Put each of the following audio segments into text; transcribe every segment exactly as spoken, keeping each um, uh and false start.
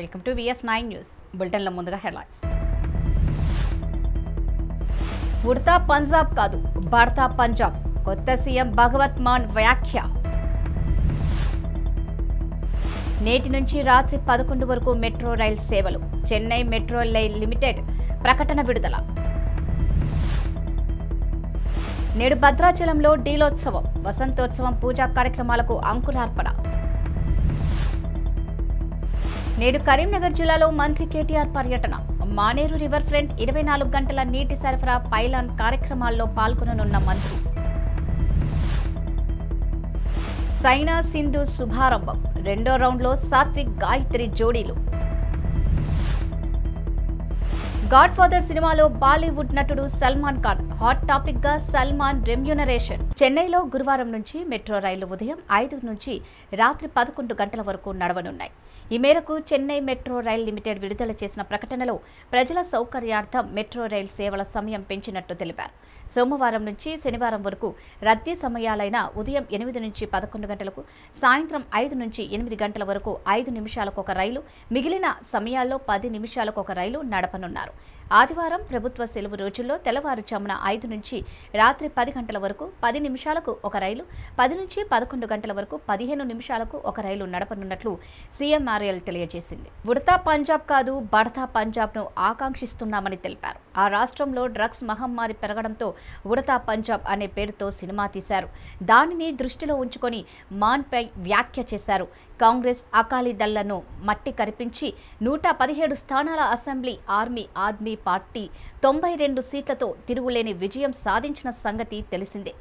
Welcome to V S nine news. Bulletin లో ముందుగా headlines. Udatha Punjab కాదు భారత పంజాబ్, కొత్త సీఎం భగవత్ మాన్ వ్యాఖ్య. నేటి నుంచి రాత్రి పదకొండు వరకు మెట్రో రైల్ సేవలు, చెన్నై మెట్రో రైల్ లిమిటెడ్ ప్రకటన విడుదల. నేడు భద్రాచలంలో డీలోత్సవం, వసంతోత్సవం పూజా కార్యక్రమాలకు అంకురార్పణ. నేడు కరీంనగర్ జిల్లాలో మంత్రి కేటీఆర్ పర్యటన, మానేరు రివర్ ఫ్రంట్ ఇరవై నాలుగు గంటల నీటి సరఫరా పైలాన్ కార్యక్రమాల్లో పాల్గొననున్న మంత్రి. సైనా సింధు శుభారంభం, రెండో రౌండ్లో సాత్విక్ గాయత్రి జోడీలు. గాడ్ ఫాదర్ సినిమాలో బాలీవుడ్ నటుడు సల్మాన్ ఖాన్ హాట్ టాపిక్ గా సల్మాన్ రెమ్యూనరేషన్. చెన్నైలో గురువారం నుంచి మెట్రో రైళ్లు ఉదయం ఐదు నుంచి రాత్రి పదకొండు గంటల వరకు నడవనున్నాయి. ఈ మేరకు చెన్నై మెట్రో రైల్ లిమిటెడ్ విడుదల చేసిన ప్రకటనలో ప్రజల సౌకర్యార్థం మెట్రో రైల్ సేవల సమయం పెంచినట్లు తెలిపారు. సోమవారం నుంచి శనివారం వరకు రద్దీ సమయాలైన ఉదయం ఎనిమిది నుంచి పదకొండు గంటలకు, సాయంత్రం ఐదు నుంచి ఎనిమిది గంటల వరకు ఐదు నిమిషాలకు ఒక రైలు, మిగిలిన సమయాల్లో పది నిమిషాలకు ఒక రైలు నడపనున్నారు. ఆదివారం ప్రభుత్వ సెలవు రోజుల్లో తెల్లవారుజామున ఐదు నుంచి రాత్రి పది గంటల వరకు పది నిమిషాలకు ఒక రైలు, పది నుంచి పదకొండు గంటల వరకు పదిహేను నిమిషాలకు ఒక రైలు నడపనున్నట్లు సీఎంఆర్ఎల్ తెలియజేసింది. ఉడతా పంజాబ్ కాదు బడతా పంజాబ్ను ఆకాంక్షిస్తున్నామని తెలిపారు. ఆ రాష్ట్రంలో డ్రగ్స్ మహమ్మారి పెరగడంతో ఉడతా పంజాబ్ అనే పేరుతో సినిమా తీశారు. దానిని దృష్టిలో ఉంచుకొని మాన్పై వ్యాఖ్య చేశారు. కాంగ్రెస్ అకాలీదళ్లను మట్టి కరిపించి నూట పదిహేడు స్థానాల అసెంబ్లీ ఆర్మీ ఆద్మీ పార్టీ తొంభై రెండు సీట్లతో తిరుగులేని విజయం సాధించిన సంగతి తెలిసిందే.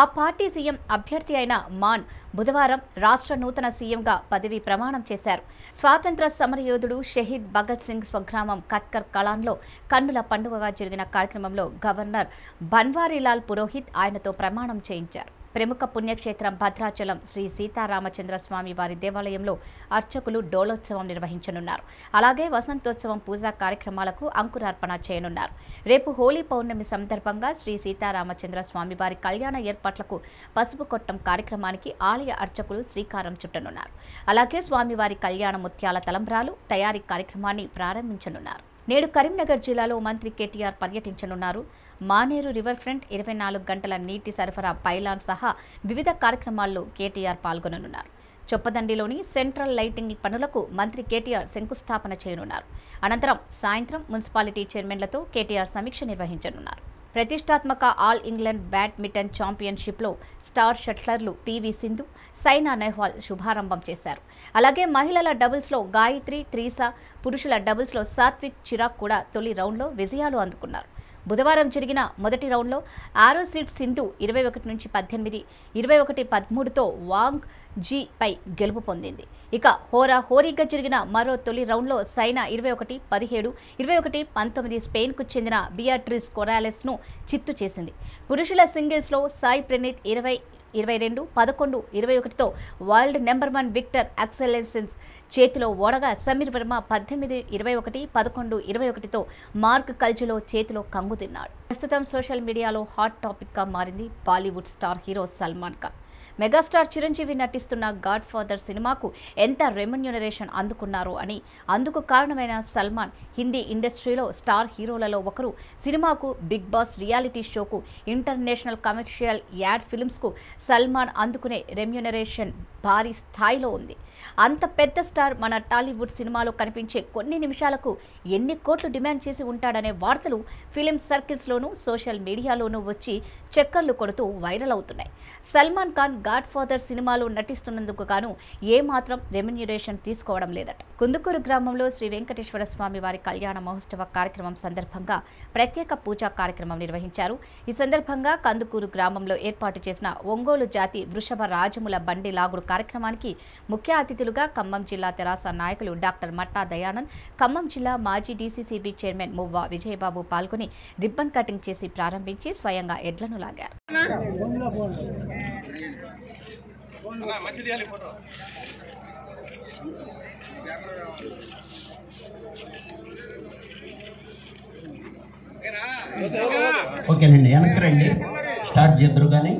ఆ పార్టీ సీఎం అభ్యర్థి అయిన మాన్ బుధవారం రాష్ట్ర నూతన సీఎంగా పదవి ప్రమాణం చేశారు. స్వాతంత్ర సమరయోధుడు షహీద్ భగత్ సింగ్ స్వగ్రామం కట్కర్ కలాన్లో కన్నుల పండుగగా జరిగిన కార్యక్రమంలో గవర్నర్ బన్వారీలాల్ పురోహిత్ ఆయనతో ప్రమాణం చేయించారు. ప్రముఖ పుణ్యక్షేత్రం భద్రాచలం శ్రీ సీతారామచంద్ర స్వామి వారి దేవాలయంలో అర్చకులు డోలోత్సవం నిర్వహించనున్నారు. అలాగే వసంతోత్సవం పూజా కార్యక్రమాలకు అంకురార్పణ చేయనున్నారు. రేపు హోలీ పౌర్ణమి సందర్భంగా శ్రీ సీతారామచంద్ర స్వామి వారి కళ్యాణ ఏర్పాట్లకు పసుపు కొట్టం కార్యక్రమానికి ఆలయ అర్చకులు శ్రీకారం చుట్టనున్నారు. అలాగే స్వామివారి కళ్యాణ ముత్యాల తలంబ్రాలు తయారీ కార్యక్రమాన్ని ప్రారంభించనున్నారు. నేడు కరీంనగర్ జిల్లాలో మంత్రి కేటీఆర్ పర్యటించనున్నారు. మానేరు రివర్ ఫ్రంట్ ఇరవై నాలుగు గంటల నీటి సరఫరా పైలాన్ సహా వివిధ కార్యక్రమాల్లో కేటీఆర్ పాల్గొననున్నారు. చొప్పదండిలోని సెంట్రల్ లైటింగ్ పనులకు మంత్రి కేటీఆర్ శంకుస్థాపన చేయనున్నారు. అనంతరం సాయంత్రం మున్సిపాలిటీ చైర్మన్లతో కేటీఆర్ సమీక్ష నిర్వహించనున్నారు. ప్రతిష్టాత్మక ఆల్ ఇంగ్లాండ్ బ్యాడ్మింటన్ ఛాంపియన్షిప్లో స్టార్ షట్లర్లు పివి సింధు, సైనా నెహ్వాల్ శుభారంభం చేశారు. అలాగే మహిళల డబుల్స్లో గాయత్రి, త్రీసా, పురుషుల డబుల్స్లో సాత్విక్, చిరాగ్ కూడా తొలి రౌండ్లో విజయాలు అందుకున్నారు. బుధవారం జరిగిన మొదటి రౌండ్లో ఆరో సీడ్ సింధు ఇరవై ఒకటి నుంచి పద్దెనిమిది, ఇరవై ఒకటి పదమూడుతో వాంగ్ జీ పై గెలుపు పొందింది. ఇక హోరా హోరీగా జరిగిన మరో తొలి రౌండ్లో సైనా ఇరవై ఒకటి పదిహేడు, ఇరవై ఒకటి పంతొమ్మిది స్పెయిన్కు చెందిన బియాట్రిస్ కొరాలెస్ను చిత్తు చేసింది. పురుషుల సింగిల్స్లో సాయి ప్రణీత్ ఇరవై, ఇరవై రెండు, పదకొండు, ఇరవై ఒకటితో world number one Viktor Axelsen చేతిలో ఓడగా సమీర్ వర్మ పద్దెనిమిది, ఇరవై ఒకటి, పదకొండు, ఇరవై ఒకటితో మార్క్ కల్జులో చేతిలో కంగు తిన్నాడు. ప్రస్తుతం సోషల్ మీడియాలో హాట్ టాపిక్గా మారింది Bollywood star hero Salman Khan. Megastar Chiranjeevi నటిస్తున్న గాడ్ ఫాదర్ సినిమాకు ఎంత రెమ్యూనరేషన్ అందుకున్నారు అని, అందుకు కారణమైన సల్మాన్ హిందీ ఇండస్ట్రీలో స్టార్ హీరోలలో ఒకరు. సినిమాకు, బిగ్ బాస్ రియాలిటీ షోకు, ఇంటర్నేషనల్ కమర్షియల్ యాడ్ ఫిల్మ్స్కు సల్మాన్ అందుకునే రెమ్యూనరేషన్ భారీ స్థాయిలో ఉంది. అంత పెద్ద స్టార్ మన టాలీవుడ్ సినిమాలో కనిపించే కొన్ని నిమిషాలకు ఎన్ని కోట్లు డిమాండ్ చేసి ఉంటాడనే వార్తలు ఫిలిం సర్కిల్స్లోనూ సోషల్ మీడియాలోనూ వచ్చి చక్కర్లు కొడుతూ వైరల్ అవుతున్నాయి. సల్మాన్ ఖాన్ గాడ్ ఫాదర్ సినిమాలో నటిస్తున్నందుకు గాను ఏమాత్రం రెమ్యూనరేషన్ తీసుకోవడం లేదట. కుందుకూరు గ్రామంలో శ్రీ వెంకటేశ్వర స్వామి వారి కళ్యాణ మహోత్సవ కార్యక్రమం సందర్భంగా ప్రత్యేక పూజా కార్యక్రమం నిర్వహించారు. ఈ సందర్భంగా కందుకూరు గ్రామంలో ఏర్పాటు చేసిన ఒంగోలు జాతి వృషభ రాజముల బండి లాగుడు కార్యక్రమానికి ముఖ్య అతిథులుగా ఖమ్మం జిల్లా తెరాస నాయకులు డాక్టర్ మట్టా దయానంద్, ఖమ్మం జిల్లా మాజీ డీసీసీబీ చైర్మన్ మువ్వ విజయబాబు పాల్గొని రిబ్బన్ కటింగ్ చేసి ప్రారంభించి స్వయంగా ఎడ్లను లాగారు. ఓకేనండి, వెనక్కి రండి, స్టార్ట్ చేద్దరు. కానీ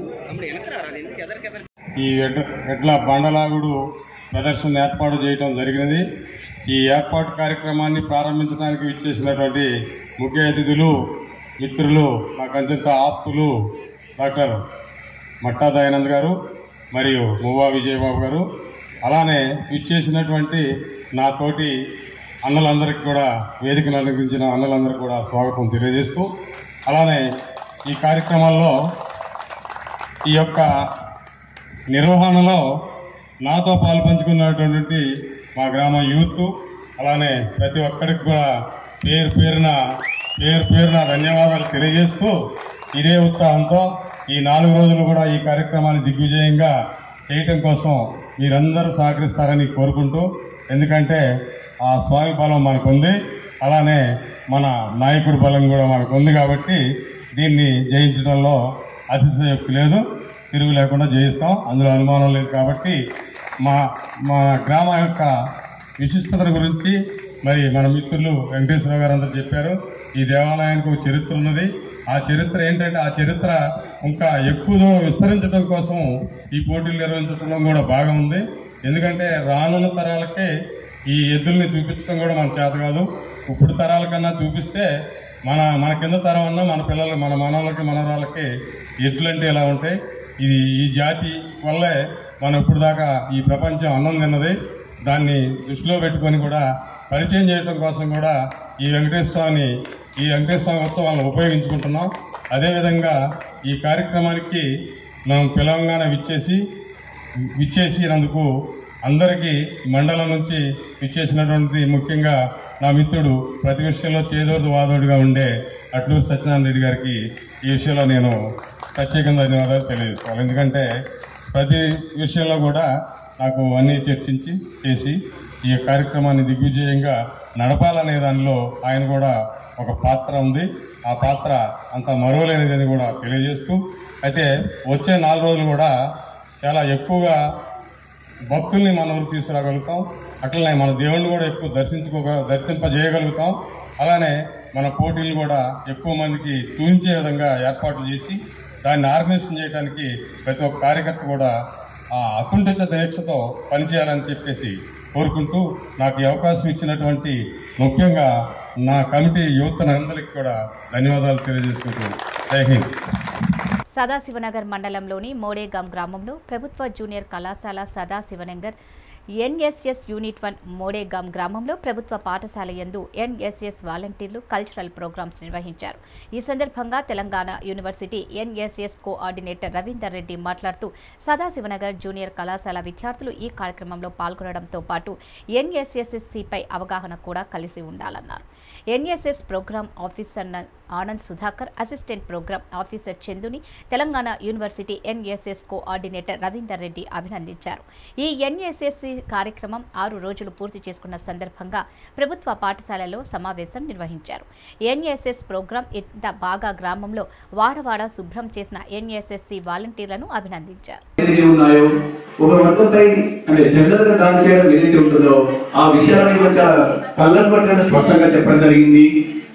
ఈ ఎడ్ల బండలాగుడు ప్రదర్శన ఏర్పాటు చేయడం జరిగినది. एर्पाटु कार्यक्रमान्नि प्रारंभिंचडानिकि विच्चेसिनटुवंटि मुख्य अतिथुलु मित्रुलु ना अंत आप्तुलु डाक्टर मट्टा दयानंद गारु मरियु मुव्वा विजयबाबु गारु अलाने विच्चेसिनटुवंटि ना तोटि अन्नलंदरिकी कूडा वेदिकनु अलंकరించిన अन्नलंदरिकी कूडा स्वागतं తెలియజేస్తూ అలానే ఈ కార్యక్రమాల్లో ఈ యొక్క నిర్వహణలో నాతో పాల్పంచుకున్నటువంటి మా గ్రామ యూత్ అలానే ప్రతి ఒక్కరికి కూడా పేరు పేరున పేరు పేరున ధన్యవాదాలు తెలియజేస్తూ ఇదే ఉత్సాహంతో ఈ నాలుగు రోజులు కూడా ఈ కార్యక్రమాన్ని దిగ్విజయంగా చేయడం కోసం మీరందరూ సహకరిస్తారని కోరుకుంటూ ఎందుకంటే ఆ స్వామి బలం మనకుంది అలానే మన నాయకుడి బలం కూడా మనకుంది కాబట్టి దీన్ని జయించడంలో అతిశయోక్తి లేదు తిరుగు లేకుండా జయిస్తాం అందులో అనుమానం లేదు కాబట్టి మా మా గ్రామ యొక్క విశిష్టతల గురించి మరి మన మిత్రులు వెంకటేశ్వరరావు గారు అందరూ చెప్పారు ఈ దేవాలయానికి ఒక చరిత్ర ఉన్నది ఆ చరిత్ర ఏంటంటే ఆ చరిత్ర ఇంకా ఎక్కువ విస్తరించడం కోసం ఈ పోటీలు నిర్వహించడం కూడా బాగా ఉంది ఎందుకంటే రానున్న తరాలకే ఈ ఎద్దుల్ని చూపించడం కూడా మన చేత కాదు ఇప్పుడు తరాల కన్నా చూపిస్తే మన మన కింద తరం ఉన్న మన పిల్లలు మన మనవలకి మనవరాలకి ఎద్దులు అంటే ఎలా ఉంటాయి ఇది ఈ జాతి వల్లే మనం ఇప్పుడు దాకా ఈ ప్రపంచం అన్నం తిన్నది దాన్ని దృష్టిలో పెట్టుకొని కూడా పరిచయం చేయడం కోసం కూడా ఈ వెంకటేశ్వర స్వామిని ఈ వెంకటేశ్వర స్వామి ఉత్సవాలను ఉపయోగించుకుంటున్నాం అదేవిధంగా ఈ కార్యక్రమానికి మనం పిలవంగానే విచ్చేసి విచ్చేసినందుకు అందరికీ మండలం నుంచి విచ్చేసినటువంటి ముఖ్యంగా నా మిత్రుడు ప్రతి విషయంలో చేదోడు వాదోడుగా ఉండే అట్లూరు సత్యనారాయణ రెడ్డి గారికి ఈ విషయంలో నేను ప్రత్యేకంగా ధన్యవాదాలు తెలియజేసుకోవాలి ఎందుకంటే ప్రతి విషయంలో కూడా నాకు అన్నీ చర్చించి చేసి ఈ కార్యక్రమాన్ని దిగ్విజయంగా నడపాలనే దానిలో ఆయన కూడా ఒక పాత్ర ఉంది ఆ పాత్ర అంత మరువలేనిదని కూడా తెలియజేస్తూ అయితే వచ్చే నాలుగు రోజులు కూడా చాలా ఎక్కువగా భక్తుల్ని మన ఊరికి తీసుకురాగలుగుతాం అట్లనే మన దేవుణ్ణి కూడా ఎక్కువ దర్శించుకో దర్శింపజేయగలుగుతాం అలానే మన పోటీలు కూడా ఎక్కువ మందికి చూపించే విధంగా ఏర్పాట్లు చేసి దాన్ని ఆర్గనైజేషన్ చేయడానికి ప్రతి ఒక్క కార్యకర్త కూడా అకుంఠిత దీక్షతో పనిచేయాలని చెప్పేసి కోరుకుంటూ నాకు ఈ అవకాశం ఇచ్చినటువంటి ముఖ్యంగా నా కమిటీ యువతనందరికీ కూడా ధన్యవాదాలు తెలియజేసుకుంటూ జై హింద్. సదాశివనగర్ మండలంలోని మోడేగాం గ్రామంలో ప్రభుత్వ జూనియర్ కళాశాల Sadashivnagar NSS unit one Modegaon గ్రామంలో ప్రభుత్వ పాఠశాల యందు ఎన్ఎస్ఎస్ వాలంటీర్లు కల్చరల్ ప్రోగ్రామ్స్ నిర్వహించారు. ఈ సందర్భంగా Telangana university NSS coordinator Ravinder Reddy మాట్లాడుతూ సదాశివనగర్ జూనియర్ కళాశాల విద్యార్థులు ఈ కార్యక్రమంలో పాల్గొనడంతో పాటు ఎన్ఎస్ఎస్ఎస్సిపై అవగాహన కూడా కలిసి ఉండాలన్నారు. NSS programme officer Anand Sudhakar, assistant programme officer చందుని Telangana university NSS coordinator Ravinder Reddy అభినందించారు. ఈ ఎన్ఎస్ఎస్సి కార్యక్రమం ఆరు రోజులు పూర్తి చేసుకున్న సందర్భంగా ప్రభుత్వ పాఠశాలలో సమావేశం నిర్వహించారు. ఎన్ఎస్ఎస్ ప్రోగ్రాం ఇంత బాగా గ్రామంలో వాడవాడ శుభ్రం చేసిన ఎన్ఎస్ఎస్సి వాలంటీర్లను అభినందించారు.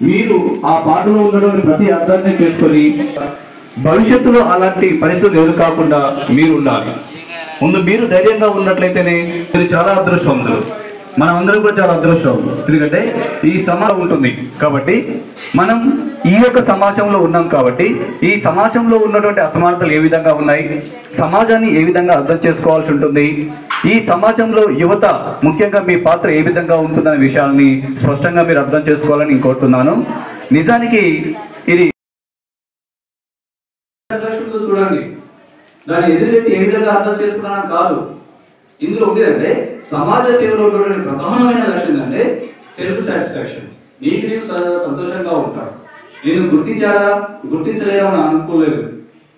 మీరు ఆ పాటలో ఉన్నటువంటి ప్రతి అర్థాన్ని చేసుకొని భవిష్యత్తులో అలాంటి పరిస్థితులు ఎదురు కాకుండా మీరు ఉండాలి. ముందు మీరు ధైర్యంగా ఉన్నట్లయితేనే మీరు చాలా అదృష్టవంతులు. మనం అందరం కూడా చాలా అదృష్టం, ఎందుకంటే ఈ సమాజం ఉంటుంది కాబట్టి మనం ఈ యొక్క సమాజంలో ఉన్నాం కాబట్టి ఈ సమాజంలో ఉన్నటువంటి అసమానతలు ఏ విధంగా ఉన్నాయి, సమాజాన్ని ఏ విధంగా అర్థం చేసుకోవాల్సి ఉంటుంది, ఈ సమాజంలో యువత ముఖ్యంగా మీ పాత్ర ఏ విధంగా ఉంటుందనే విషయాన్ని స్పష్టంగా మీరు అర్థం చేసుకోవాలని నేను కోరుతున్నాను. నిజానికి ఇది చూడండి దాన్ని ఎదురెట్టి ఏ విధంగా అర్థం చేసుకున్నాను కాదు, ఇందులో ఉండేదంటే సమాజ సేవలో ఉన్నటువంటి ప్రధానమైన లక్ష్యం ఏంటంటే సెల్ఫ్ సాటిస్ఫాక్షన్. నీకు నీకు సంతోషంగా ఉంటాడు, నేను గుర్తించారా గుర్తించలేదా అని అనుకోలేదు.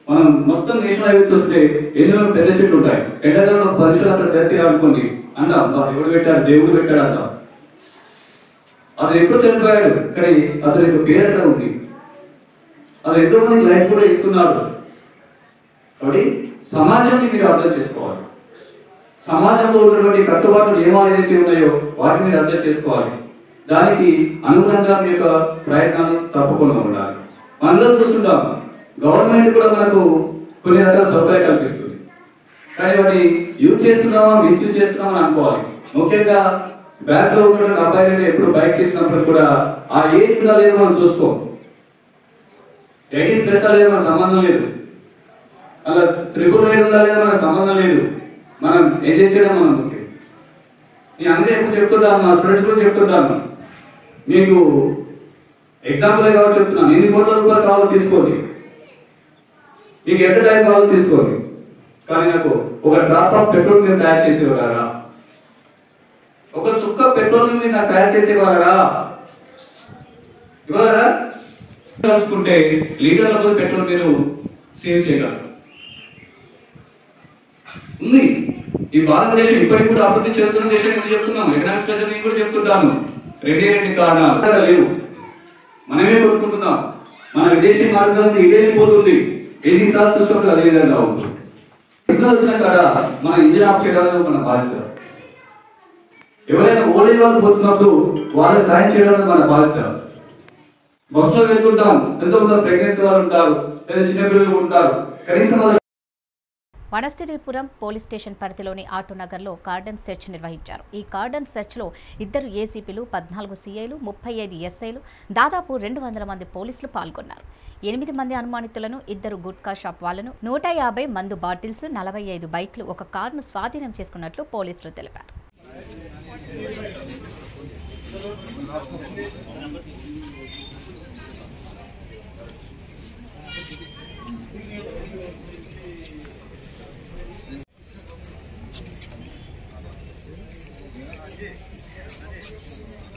మనం మొత్తం నేషనల్ హైవే చూస్తే ఎన్నో పెద్ద చెట్లు ఉంటాయి, ఎండాకాలంలో పరిశులు అక్కడ సరితీరా అనుకోండి అంటాం, ఎవడు పెట్టాడు దేవుడు పెట్టాడు అంటాం. అతను ఎప్పుడు చనిపోయాడు కానీ అతని యొక్క పేరు అక్కడ ఉంది, అతను ఎంతో మంది లైఫ్ కూడా ఇస్తున్నాడు. కాబట్టి సమాజాన్ని మీరు అర్థం చేసుకోవాలి, సమాజంలో ఉన్నటువంటి కట్టుబాట్లు ఏమో ఏదైతే ఉన్నాయో వాటిని మీరు అర్థం చేసుకోవాలి, దానికి అనుగుణంగా మీ యొక్క ప్రయత్నాలు తప్పకుండా ఉండాలి. మనందరూ చూస్తుంటాం గవర్నమెంట్ కూడా మనకు కొన్ని రకాల సౌకర్యాలు కల్పిస్తుంది, కానీ వాటిని యూజ్ చేస్తున్నామా మిస్యూజ్ చేస్తున్నామని అనుకోవాలి. ముఖ్యంగా బ్యాక్ లో ఉన్న అబ్బాయిని ఎప్పుడు బైట్ చేసినప్పుడు కూడా ఆ ఏజ్ కూడా లేదు మనం చూసుకో ఎయిటీన్ ప్లస్ అలా మన సంబంధం లేదు అలా త్రిపుల్ రైడ్ ఉండాలి మన సంబంధం లేదు మనం ఏం చేసినా మనం ఓకే నేను అందరూ ఎప్పుడు చెప్తుంటాను నా స్టూడెంట్స్ కూడా చెప్తుంటాను మీకు ఎగ్జాంపుల్ గా చెప్తున్నాను ఎన్ని కోట్ల రూపాయలు కావాలో తీసుకోండి మీకు ఎంత టైం కావాలో తీసుకోండి కానీ నాకు ఒక డ్రాప్ ఆఫ్ పెట్రోల్ నేను తయారు చేసేవారా ఒక చుక్క పెట్రోల్ నేను నాకు తయారు చేసేవారా ఇవ్వరా చూసుకుంటే లీటర్ల కొద్ది పెట్రోల్ మీరు సేవ్ చేయగలరు ఉంది ఈ భారతదేశం ఇప్పటికి కూడా అభివృద్ధి చెందుతున్న దేశం ఎందుకు చెప్తున్నాం ఎకనామిక్స్ లో నేను కూడా చెప్తుంటాను రెండే రెండు కారణాలు లేవు మనమే కొనుక్కుంటున్నాం మన విదేశీ మార్గాల్లో ఇదే పోతుంది ఎన్ని సార్లు చూసుకుంటే అదే విధంగా అవుతుంది ఇక్కడ మన ఇంజిన్ ఆఫ్ చేయడానికి మన బాధ్యత ఎవరైనా ఓల్డేజ్ వాళ్ళు పోతున్నప్పుడు వాళ్ళని సాయం చేయడానికి మన బాధ్యత బస్సులో వెళ్తుంటాం ఎంతో మంది ప్రెగ్నెన్సీ వాళ్ళు ఉంటారు లేదా చిన్నపిల్లలు ఉంటారు కనీసం వనస్థిరీపురం పోలీస్ స్టేషన్ పరిధిలోని ఆటోనగర్లో కార్డన్ సెర్చ్ నిర్వహించారు. ఈ కార్డన్ సెర్చ్లో ఇద్దరు ఏసీపీలు పద్నాలుగు సీఐలు ముప్పై ఐదు ఎస్ఐలు దాదాపు రెండు వందల మంది పోలీసులు పాల్గొన్నారు. ఎనిమిది మంది అనుమానితులను ఇద్దరు గుట్కా షాప్ వాళ్లను నూట యాభై మందు బాటిల్స్ నలభై ఐదు బైక్లు ఒక కారును స్వాధీనం చేసుకున్నట్లు పోలీసులు తెలిపారు. नमस्ते सर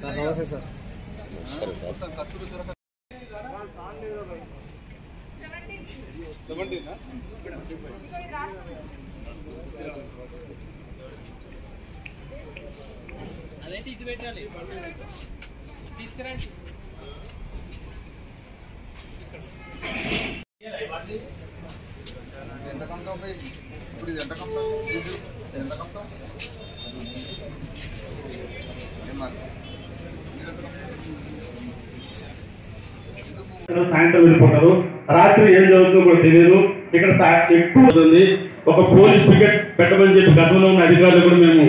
सर नमस्ते सर सेवेंटी ना అదేంటి ఇది పెట్టాలి తీసుకురండి ఎంత కంటో ఇప్పుడు ఎంత కంటో ఎంత కంటో సాయంత్రం వెళ్ళిపోతారు రాత్రి ఏం జరుగుతుందో కూడా తెలియదు ఇక్కడ ఎక్కువ ఒక పోలీస్ పికెట్ పెట్టమని చెప్పి గతంలో ఉన్న అధికారులు కూడా మేము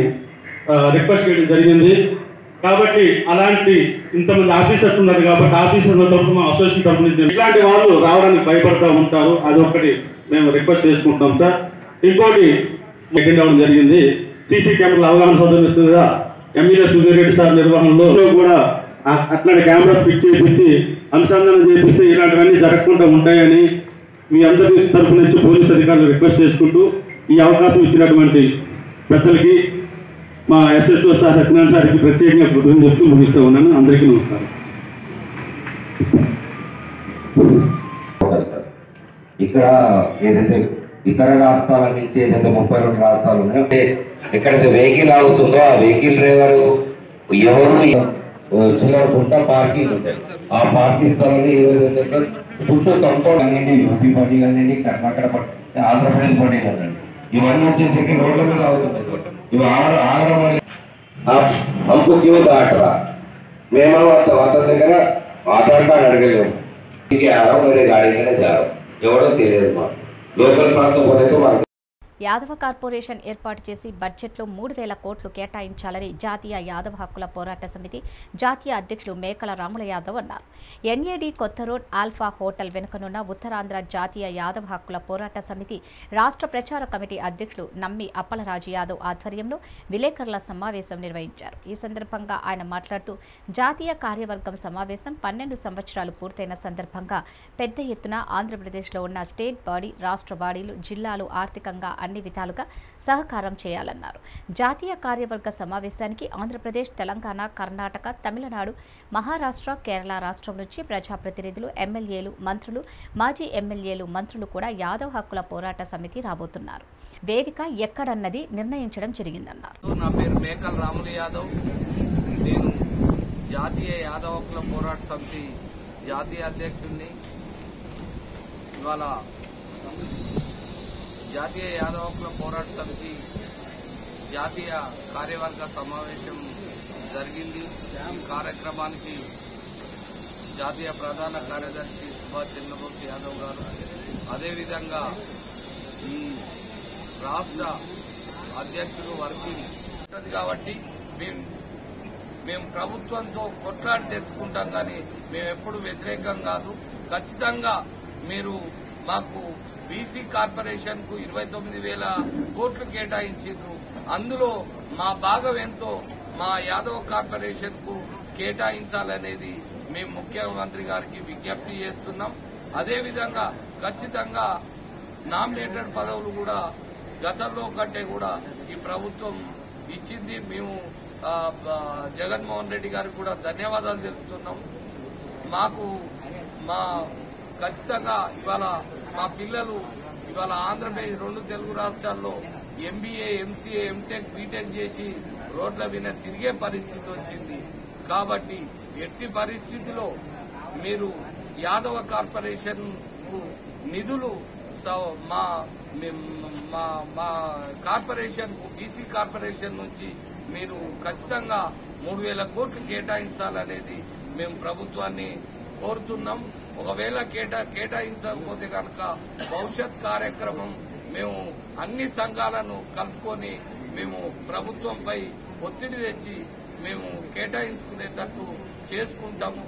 రిక్వెస్ట్ చేయడం జరిగింది కాబట్టి అలాంటి ఇంతమంది ఆఫీసర్స్ ఉన్నారు కాబట్టి ఆఫీసర్ల తరఫు మా అసోసియేషన్ తరఫు నుంచి ఇలాంటి వాళ్ళు రావడానికి భయపడతా ఉంటారు అదొకటి మేము రిక్వెస్ట్ చేసుకుంటాం సార్ ఇంకోటి అటెండ్ అవ్వడం జరిగింది సీసీ కెమెరాల అవగాహన సోదరులు ఇస్తుంది కదా ఎమ్మెల్యే సుధీర్ రెడ్డి సార్ నిర్వహణలో కూడా అట్లాంటి కెమెరాస్ ఫిట్ చేయించి అనుసంధానం చేపిస్తే ఇలాంటివన్నీ జరగకుండా ఉంటాయని మీ అందరి తరఫు నుంచి పోలీసు అధికారులు రిక్వెస్ట్ చేసుకుంటూ ఈ అవకాశం ఇచ్చినటువంటి పెద్దలకి మా ఎస్ఎస్ఓ సార్ సత్యనారాయణ సార్కి ప్రత్యేకంగా కృతజ్ఞతలు చెప్తూ ముగిస్తూ ఉన్నాను. అందరికీ నమస్కారం. ఇక్కడ ఏదైతే ఇతర రాష్ట్రాల నుంచి ఏదైతే ముప్పై రెండు రాష్ట్రాలు ఉన్నాయో ఎక్కడైతే వెహికల్ ఆగుతుందో ఆ వెహికల్ డ్రైవరు ఎవరు చిల్లర పుట్ట పార్కింగ్ ఉంటాయి ఆ పార్కింగ్ స్థలంలో ఏదైతే పుట్టు కంపౌండ్ అనేది యూపీ పార్టీ కానివ్వండి కర్ణాటక పార్టీ ఆంధ్రప్రదేశ్ పార్టీ కానివ్వండి ఇవన్నీ వచ్చేసరికి రోడ్ల మీద ఆగుతుంటాయి ఇవి ఆగడం అనేది హంకు క్యూత్ ఆటరా మేము అతని దగ్గర ఆధార్ కార్డు అడగలేము ఆరం వేరే గాడీగానే జారం ఎవరో తెలియదు మా లోకల్ ప్రాంతం పోతే మాకు యాదవ కార్పొరేషన్ ఏర్పాటు చేసి బడ్జెట్లో మూడు వేల కోట్లు కేటాయించాలని జాతీయ యాదవ హక్కుల పోరాట సమితి జాతీయ అధ్యక్షులు మేకల రాముల యాదవ్ అన్నారు. ఎన్ఏడి కొత్త రోడ్ ఆల్ఫా హోటల్ వెనుకనున్న ఉత్తరాంధ్ర జాతీయ యాదవ హక్కుల పోరాట సమితి రాష్ట్ర ప్రచార కమిటీ అధ్యక్షులు నమ్మి అప్పలరాజు యాదవ్ ఆధ్వర్యంలో విలేకరుల సమావేశం నిర్వహించారు. ఈ సందర్భంగా ఆయన మాట్లాడుతూ జాతీయ కార్యవర్గం సమావేశం పన్నెండు సంవత్సరాలు పూర్తయిన సందర్భంగా పెద్ద ఎత్తున ఆంధ్రప్రదేశ్లో ఉన్న స్టేట్ బాడీ రాష్ట్ర బాడీలు జిల్లాలు ఆర్థికంగా అన్ని విధాలుగా సహకారం చేయాలన్నారు. జాతీయ కార్యవర్గ సమావేశానికి ఆంధ్రప్రదేశ్, తెలంగాణ, కర్ణాటక, తమిళనాడు, మహారాష్ట్ర, కేరళ రాష్ట్రం నుంచి ప్రజాప్రతినిధులు, ఎమ్మెల్యేలు, మంత్రులు, మాజీ ఎమ్మెల్యేలు, మంత్రులు కూడా యాదవ్ హక్కుల పోరాట సమితి రాబోతున్నారు. వేదిక ఎక్కడన్నది నిర్ణయించడం జరిగిందన్నారు. నా పేరు మేకల రాములు యాదవ్. నేను జాతీయ యాదవ్ హక్కుల పోరాట సమితి జాతీయ అధ్యక్షుడిని. ఇవాళ జాతీయ యాదవ్ హక్కుల పోరాట సమితి జాతీయ కార్యవర్గ సమావేశం జరిగింది. ఈ కార్యక్రమానికి జాతీయ ప్రధాన కార్యదర్శి సుభాష్ చంద్రబోస్ యాదవ్ గారు, అదేవిధంగా ఈ రాష్ట్ర అధ్యక్షుడు వర్కింగ్ ఉంటుంది కాబట్టి మేము మేము ప్రభుత్వంతో కొట్లాడి తెచ్చుకుంటాం, కానీ మేమెప్పుడు వ్యతిరేకం కాదు. ఖచ్చితంగా మీరు మాకు బీసీ కార్పొరేషన్ కు ఇరవై తొమ్మిది వేల కోట్లు కేటాయించారు. అందులో మా భాగం ఎంతో మా యాదవ్ కార్పొరేషన్ కు కేటాయించాలనేది మేము ముఖ్యమంత్రి గారికి విజ్ఞప్తి చేస్తున్నాం. అదేవిధంగా ఖచ్చితంగా నామినేటెడ్ పదవులు కూడా గతంలో కంటే కూడా ఈ ప్రభుత్వం ఇచ్చింది. మేము జగన్మోహన్ రెడ్డి గారికి కూడా ధన్యవాదాలు తెలుపుతున్నాం. మాకు మా ఖచ్చితంగా ఇవాళ మా పిల్లలు ఇవాళ ఆంధ్రప్రదేశ్ రెండు తెలుగు రాష్ట్రాల్లో ఎంబీఏ, ఎంసీఏ, ఎంటెక్, బీటెక్ చేసి రోడ్ల మీద తిరిగే పరిస్థితి వచ్చింది. కాబట్టి ఎట్టి పరిస్థితిలో మీరు యాదవ కార్పొరేషన్ కు నిధులు మా మా కార్పొరేషన్ కు బీసీ కార్పొరేషన్ నుంచి మీరు ఖచ్చితంగా మూడు వేల కోట్లు కేటాయించాలనేది మేము ప్రభుత్వాన్ని కోరుతున్నాం. ఒకవేళ కేటా కేటాయించకపోతే కనుక భవిష్యత్ కార్యక్రమం మేము అన్ని సంఘాలను కలుపుకొని మేము ప్రభుత్వంపై ఒత్తిడి తెచ్చి మేము కేటాయించుకునేటట్టు చేసుకుంటాము.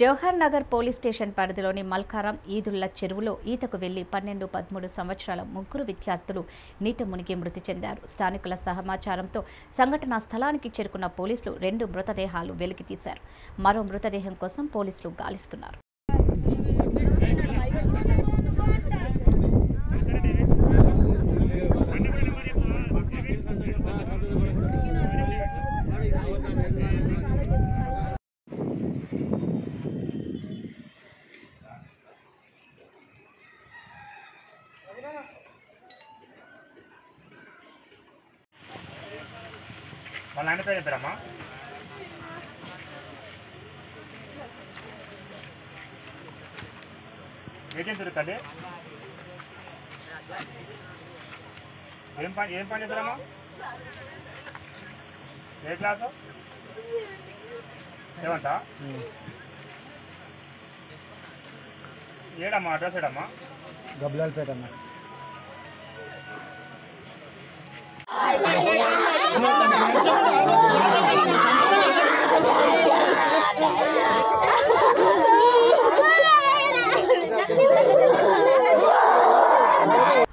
జవహర్ నగర్ పోలీస్ స్టేషన్ పరిధిలోని మల్కారం ఈదుళ్ల చెరువులో ఈతకు వెళ్లి పన్నెండు పదమూడు సంవత్సరాల ముగ్గురు విద్యార్థులు నీట మునిగి మృతి చెందారు. స్థానికుల సమాచారంతో సంఘటనా స్థలానికి చేరుకున్న పోలీసులు రెండు మృతదేహాలు వెలికి తీశారు. మరో మృతదేహం కోసం పోలీసులు గాలిస్తున్నారు. వాళ్ళ ఆయన పేరు చెప్పారమ్మా. ఏజెన్సీ దొరకండి. ఏం పని ఏం పని చేస్తారమ్మా? ఏ క్లాసు? ఏమంట ఏడమ్మా అడ్రస్ ఏడమ్మా? గబ్బలాల్పేటమ్మా.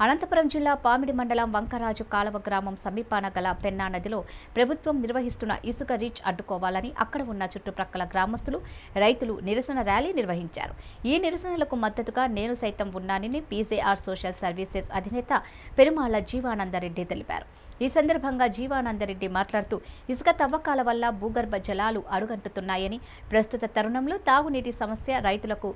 అనంతపురం జిల్లా పామిడి మండలం వంకరాజు కాలవ గ్రామం సమీపాన గల పెన్నా నదిలో ప్రభుత్వం నిర్వహిస్తున్న ఇసుక రీచ్ అడ్డుకోవాలని అక్కడ ఉన్న చుట్టుప్రక్కల గ్రామస్తులు, రైతులు నిరసన ర్యాలీ నిర్వహించారు. ఈ నిరసనలకు మద్దతుగా నేను సైతం ఉన్నానని పీజేఆర్ సోషల్ సర్వీసెస్ అధినేత పెరుమాళ్ల జీవానందరెడ్డి తెలిపారు. ఈ సందర్భంగా జీవానందరెడ్డి మాట్లాడుతూ ఇసుక తవ్వకాల వల్ల భూగర్భ జలాలు అడుగంటుతున్నాయని, ప్రస్తుత తరుణంలో తాగునీటి సమస్య, రైతులకు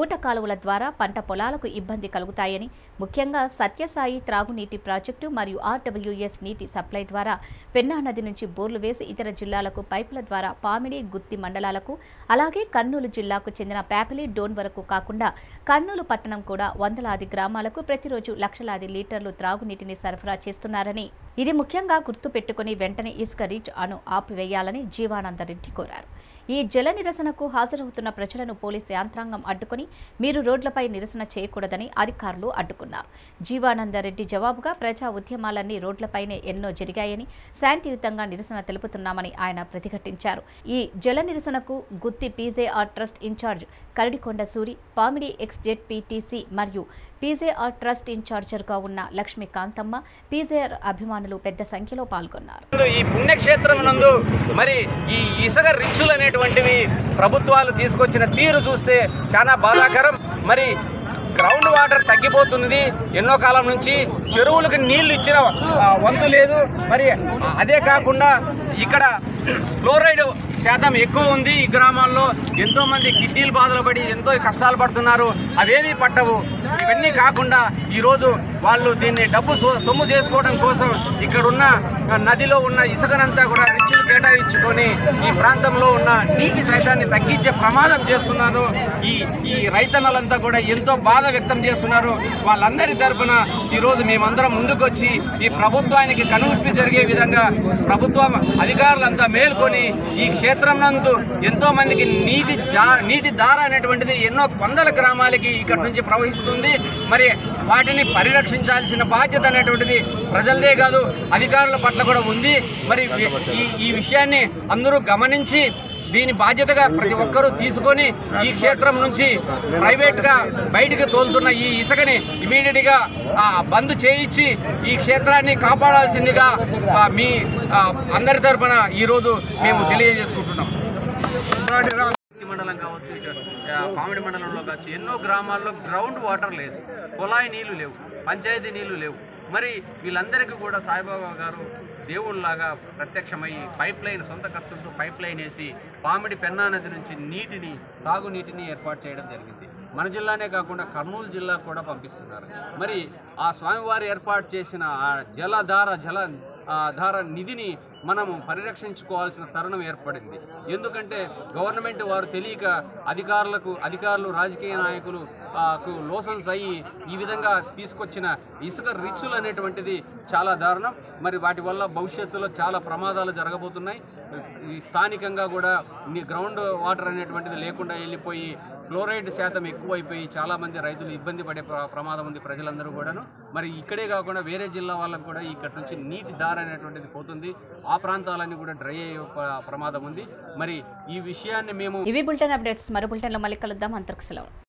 ఊట కాలువల ద్వారా పంట పొలాలకు ఇబ్బంది కలుగుతాయని, ముఖ్యంగా సత్యసాయి త్రాగునీటి ప్రాజెక్టు మరియు ఆర్డబ్ల్యూఎస్ నీటి సప్లై ద్వారా పెన్నా నది నుంచి బోర్లు వేసి ఇతర జిల్లాలకు పైపుల ద్వారా పామిడి, గుత్తి మండలాలకు, అలాగే కర్నూలు జిల్లాకు చెందిన ప్యాపిలి, డోన్ వరకు కాకుండా కర్నూలు పట్టణం కూడా వందలాది గ్రామాలకు ప్రతిరోజు లక్షలాది లీటర్లు త్రాగునీటిని సరఫరా చేస్తున్నారని, ఇది ముఖ్యంగా గుర్తుపెట్టుకుని వెంటనే ఇసుక రీచ్ అను ఆపివేయాలని జీవానందరెడ్డి కోరారు. जल निरसनकु हाजरవుతున్న ప్రజలను పోలీస్ యంత్రాంగం అడ్డుకొని మీరు రోడ్లపై నిరసన చేయకూడదని అధికారులు అడ్డుకున్నారు. జీవానందరెడ్డి జవాబుగా ప్రజా ఉద్యమాలన్నీ రోడ్లపైనే ఎన్నో జరిగాయని శాంతియుతంగా నిరసన తెలుపుతున్నామని ఆయన ప్రతిఘటించారు. ఈ జల నిరసనకు గుత్తి PJR trust incharge Karadikonda Suri, Pamidi ex ZPTC మరియు పీజేఆర్ ట్రస్ట్ ఇన్ఛార్జర్గా ఉన్న లక్ష్మీకాంతమ్మ పీజేఆర్ అభిమానులు పెద్ద సంఖ్యలో పాల్గొన్నారు. ఈ పుణ్యక్షేత్రమునందు మరి ఈ ఇసుక రిచ్చులు అనేటువంటివి ప్రభుత్వాలు తీసుకొచ్చిన తీరు చూస్తే చాలా బాధాకరం. మరి గ్రౌండ్ వాటర్ తగ్గిపోతుంది, ఎన్నో కాలం నుంచి చెరువులకు నీళ్లు ఇచ్చిన వంతు లేదు. మరి అదే కాకుండా ఇక్కడ క్లోరైడ్ శాతం ఎక్కువ ఉంది. ఈ గ్రామాల్లో ఎంతోమంది కిడ్నీలు బాధలు పడి ఎంతో కష్టాలు పడుతున్నారు. అవేమీ పట్టవు. ఇవన్నీ కాకుండా ఈరోజు వాళ్ళు దీన్ని డబ్బు సొమ్ము చేసుకోవడం కోసం ఇక్కడున్న నదిలో ఉన్న ఇసుకనంతా కూడా రిచ్లు కేటాయించుకొని ఈ ప్రాంతంలో ఉన్న నీటి శాతాన్ని తగ్గించే ప్రమాదం చేస్తున్నారు. ఈ ఈ రైతన్నలంతా కూడా ఎంతో బాధ వ్యక్తం చేస్తున్నారు. వాళ్ళందరి తరఫున ఈరోజు మేమందరం ముందుకొచ్చి ఈ ప్రభుత్వానికి కనువిప్పు జరిగే విధంగా ప్రభుత్వం అధికారులంతా మేల్కొని ఈ క్షేత్రం నందు ఎంతో మందికి నీటి జా నీటి ధార అనేటువంటిది ఎన్నో వందల గ్రామాలకి ఇక్కడ నుంచి ప్రవహిస్తుంది. మరి వాటిని పరిరక్షించాల్సిన బాధ్యత అనేటువంటిది ప్రజలదే కాదు, అధికారుల పట్ల కూడా ఉంది. మరి ఈ ఈ విషయాన్ని అందరూ గమనించి దీని బాధ్యతగా ప్రతి ఒక్కరూ తీసుకొని ఈ క్షేత్రం నుంచి ప్రైవేట్గా బయటకు తోలుతున్న ఈ ఇసుకని ఇమీడియట్గా బంద్ చేయించి ఈ క్షేత్రాన్ని కాపాడాల్సిందిగా మీ అందరి తరఫున ఈరోజు మేము తెలియజేసుకుంటున్నాం. మండలం కావచ్చు, పామిడి మండలంలో కావచ్చు, ఎన్నో గ్రామాల్లో గ్రౌండ్ వాటర్ లేదు, కుళాయి నీళ్లు లేవు, పంచాయతీ నీళ్లు లేవు. మరి వీళ్ళందరికీ కూడా సాయిబాబా గారు దేవుళ్ళలాగా ప్రత్యక్షమయ్యి పైప్ లైన్ సొంత ఖర్చులతో పైప్ లైన్ వేసి పామిడి పెన్నా నది నుంచి నీటిని తాగునీటిని ఏర్పాటు చేయడం జరిగింది. మన జిల్లానే కాకుండా కర్నూలు జిల్లా కూడా పంపిస్తున్నారు. మరి ఆ స్వామివారు ఏర్పాటు చేసిన ఆ జలధార జల ధార నిధిని మనము పరిరక్షించుకోవాల్సిన తరుణం ఏర్పడింది. ఎందుకంటే గవర్నమెంట్ వారు తెలియక అధికారులకు అధికారులు రాజకీయ నాయకులు లోసన్స్ అయ్యి ఈ విధంగా తీసుకొచ్చిన ఇసుక రిచ్చులు అనేటువంటిది చాలా దారుణం. మరి వాటి వల్ల భవిష్యత్తులో చాలా ప్రమాదాలు జరగబోతున్నాయి. స్థానికంగా కూడా గ్రౌండ్ వాటర్ అనేటువంటిది లేకుండా వెళ్ళిపోయి క్లోరైడ్ శాతం ఎక్కువైపోయి చాలామంది రైతులు ఇబ్బంది పడే ప్రమాదం ఉంది ప్రజలందరూ కూడాను. మరి ఇక్కడే కాకుండా వేరే జిల్లా వాళ్ళకు కూడా ఇక్కడ నుంచి నీటి ధార అనేటువంటిది పోతుంది. ఆ ప్రాంతాలన్నీ కూడా డ్రై అయ్యే ప్రమాదం ఉంది. మరి ఈ విషయాన్ని మేము ఇవి బులెటిన్ అప్డేట్స్ మరో బులెటిన్లో మళ్ళీ కలుద్దాం. అంతర్కు సెలవు.